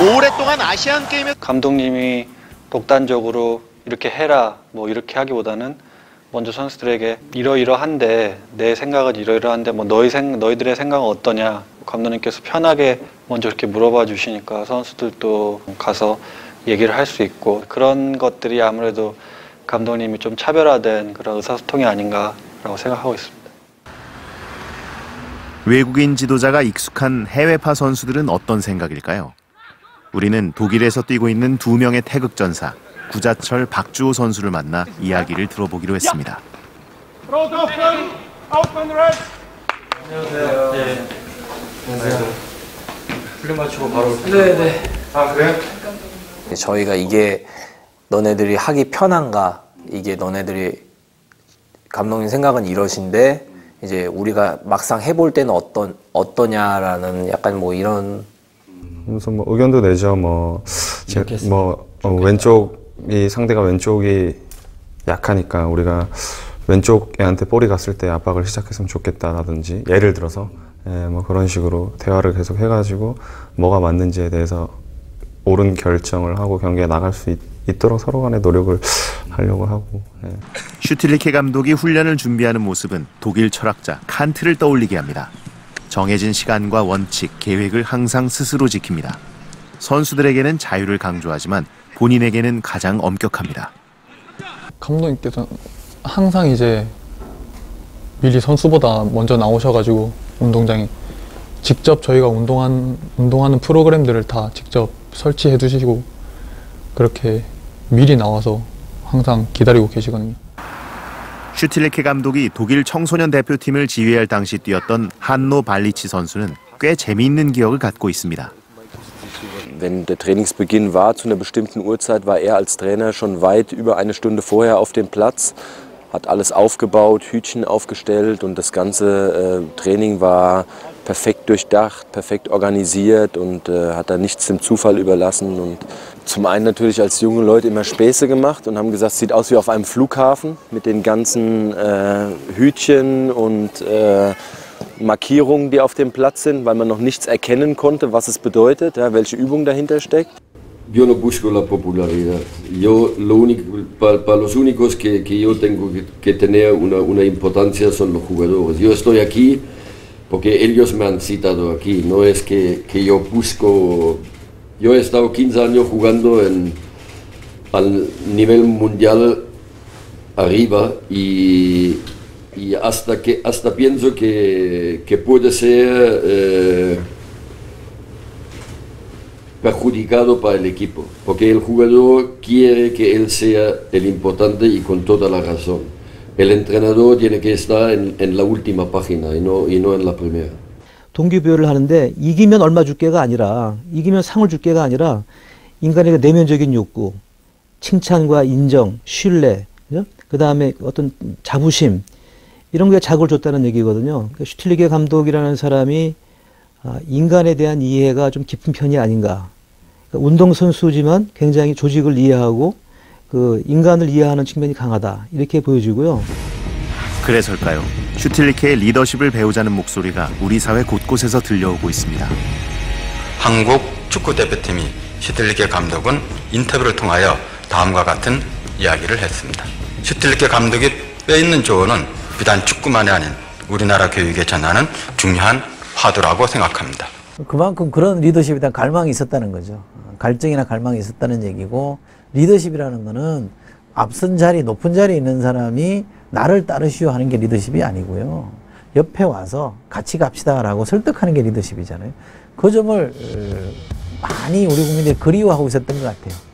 오랫동안 아시안 게임에 감독님이 독단적으로 이렇게 해라 뭐 이렇게 하기보다는 먼저 선수들에게 이러이러한데 내 생각은 이러이러한데 뭐 너희들의 생각은 어떠냐 감독님께서 편하게 먼저 이렇게 물어봐 주시니까 선수들도 가서 얘기를 할 수 있고 그런 것들이 아무래도 감독님이 좀 차별화된 그런 의사소통이 아닌가라고 생각하고 있습니다. 외국인 지도자가 익숙한 해외파 선수들은 어떤 생각일까요? 우리는 독일에서 뛰고 있는 두 명의 태극전사, 구자철, 박주호 선수를 만나 이야기를 들어보기로 했습니다. 안녕하세요. 네. 안녕하세요. 훈련 마치고 바로 올게요. 네네. 아, 그래요? 저희가 이게 너네들이 하기 편한가, 이게 너네들이 감독님 생각은 이러신데 이제 우리가 막상 해볼 때는 어떠냐라는 약간 뭐 이런 무슨 뭐 의견도 내죠. 왼쪽이 상대가 왼쪽이 약하니까 우리가 왼쪽 애한테 볼이 갔을 때 압박을 시작했으면 좋겠다라든지 예를 들어서 뭐 그런 식으로 대화를 계속 해가지고 뭐가 맞는지에 대해서 옳은 결정을 하고 경기에 나갈 수 있도록 서로 간에 노력을 하려고 하고. 예. 슈틸리케 감독이 훈련을 준비하는 모습은 독일 철학자 칸트를 떠올리게 합니다. 정해진 시간과 원칙, 계획을 항상 스스로 지킵니다. 선수들에게는 자유를 강조하지만 본인에게는 가장 엄격합니다. 감독님께서 항상 이제 미리 선수보다 먼저 나오셔가지고 운동장에 직접 저희가 운동하는 프로그램들을 다 직접 설치해 두시고 그렇게 미리 나와서 항상 기다리고 계시거든요. 슈틸리케 감독이 독일 청소년 대표팀을 지휘할 당시 뛰었던 한노 발리치 선수는 꽤 재미있는 기억을 갖고 있습니다. Wenn der Trainingsbeginn war zu einer bestimmten Uhrzeit, war er als Trainer schon weit über eine Stunde vorher auf dem Platz, hat alles aufgebaut, Hütchen aufgestellt und das ganze Training war perfekt durchdacht, perfekt organisiert und hat da nichts dem Zufall überlassen. Und zum einen natürlich als junge Leute immer Späße gemacht und haben gesagt, es sieht aus wie auf einem Flughafen mit den ganzen Hütchen und Markierungen, die auf dem Platz sind, weil man noch nichts erkennen konnte, was es bedeutet, ja, welche Übung dahinter steckt. Yo no busco la popularidad. Yo lo único para los únicos que yo tengo que tener una importancia son los jugadores. Yo estoy aquí porque ellos me han citado aquí. No es que yo busco. Yo he estado 15 años jugando al nivel mundial arriba y y hasta pienso que puede ser perjudicado para el equipo, porque el jugador quiere que él sea el importante y con toda la razón. El entrenador tiene que estar en la última página y no en la primera. 동기부여를 하는데 이기면 얼마 줄게가 아니라 이기면 상을 줄게가 아니라 인간의 내면적인 욕구, 칭찬과 인정, 신뢰, 그 다음에 어떤 자부심. 이런 게 자극을 줬다는 얘기거든요. 슈틸리케 감독이라는 사람이 인간에 대한 이해가 좀 깊은 편이 아닌가. 운동선수지만 굉장히 조직을 이해하고 그 인간을 이해하는 측면이 강하다. 이렇게 보여지고요. 그래서일까요? 슈틸리케의 리더십을 배우자는 목소리가 우리 사회 곳곳에서 들려오고 있습니다. 한국 축구대표팀이 슈틸리케 감독은 인터뷰를 통하여 다음과 같은 이야기를 했습니다. 슈틸리케 감독이 뼈있는 조언은 비단 축구만이 아닌 우리나라 교육에 전하는 중요한 화두라고 생각합니다. 그만큼 그런 리더십에 대한 갈망이 있었다는 거죠. 갈증이나 갈망이 있었다는 얘기고 리더십이라는 거는 앞선 자리, 높은 자리에 있는 사람이 나를 따르시오 하는 게 리더십이 아니고요. 옆에 와서 같이 갑시다라고 설득하는 게 리더십이잖아요. 그 점을 많이 우리 국민들이 그리워하고 있었던 것 같아요.